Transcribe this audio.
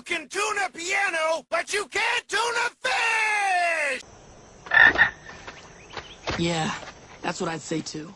You can tune a piano, but you can't tune a fish! Yeah, that's what I'd say too.